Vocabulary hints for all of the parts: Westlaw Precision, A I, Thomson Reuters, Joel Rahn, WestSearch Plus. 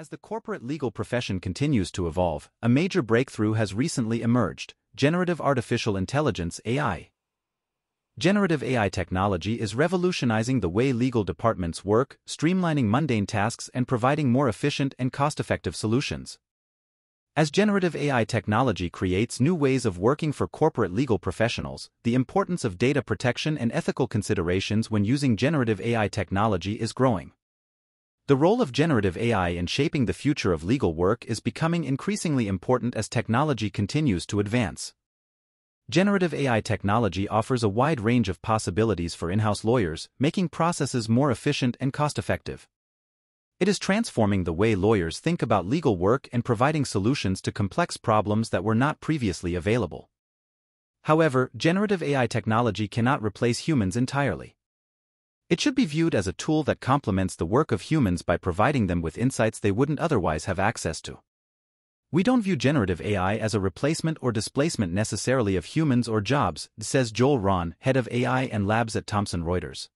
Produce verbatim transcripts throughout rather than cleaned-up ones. As the corporate legal profession continues to evolve, a major breakthrough has recently emerged: generative artificial intelligence (A I). Generative A I technology is revolutionizing the way legal departments work, streamlining mundane tasks and providing more efficient and cost-effective solutions. As generative A I technology creates new ways of working for corporate legal professionals, the importance of data protection and ethical considerations when using generative A I technology is growing. The role of generative A I in shaping the future of legal work is becoming increasingly important as technology continues to advance. Generative A I technology offers a wide range of possibilities for in-house lawyers, making processes more efficient and cost-effective. It is transforming the way lawyers think about legal work and providing solutions to complex problems that were not previously available. However, generative A I technology cannot replace humans entirely. It should be viewed as a tool that complements the work of humans by providing them with insights they wouldn't otherwise have access to. We don't view generative A I as a replacement or displacement necessarily of humans or jobs, says Joel Rahn, head of A I and labs at Thomson Reuters.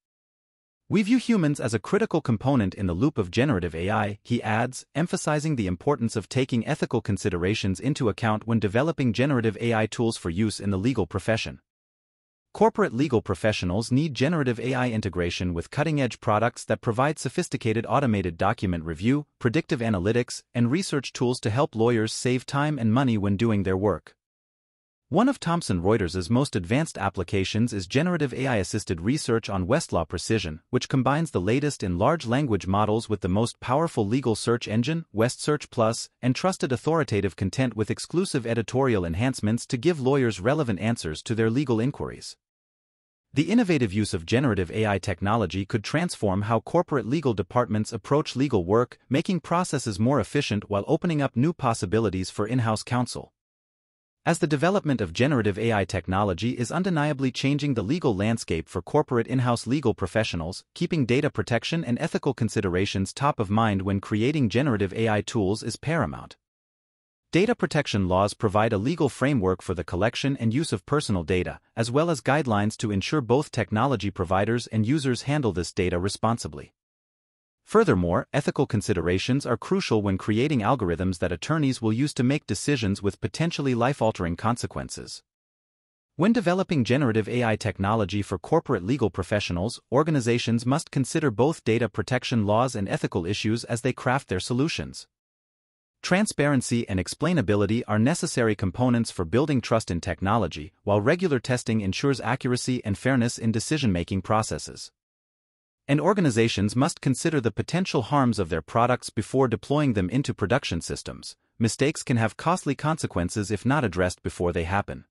We view humans as a critical component in the loop of generative A I, he adds, emphasizing the importance of taking ethical considerations into account when developing generative A I tools for use in the legal profession. Corporate legal professionals need generative A I integration with cutting-edge products that provide sophisticated automated document review, predictive analytics, and research tools to help lawyers save time and money when doing their work. One of Thomson Reuters' most advanced applications is generative A I-assisted research on Westlaw Precision, which combines the latest in large language models with the most powerful legal search engine, WestSearch Plus, and trusted authoritative content with exclusive editorial enhancements to give lawyers relevant answers to their legal inquiries. The innovative use of generative A I technology could transform how corporate legal departments approach legal work, making processes more efficient while opening up new possibilities for in-house counsel. As the development of generative A I technology is undeniably changing the legal landscape for corporate in-house legal professionals, keeping data protection and ethical considerations top of mind when creating generative A I tools is paramount. Data protection laws provide a legal framework for the collection and use of personal data, as well as guidelines to ensure both technology providers and users handle this data responsibly. Furthermore, ethical considerations are crucial when creating algorithms that attorneys will use to make decisions with potentially life-altering consequences. When developing generative A I technology for corporate legal professionals, organizations must consider both data protection laws and ethical issues as they craft their solutions. Transparency and explainability are necessary components for building trust in technology, while regular testing ensures accuracy and fairness in decision-making processes. And organizations must consider the potential harms of their products before deploying them into production systems. Mistakes can have costly consequences if not addressed before they happen.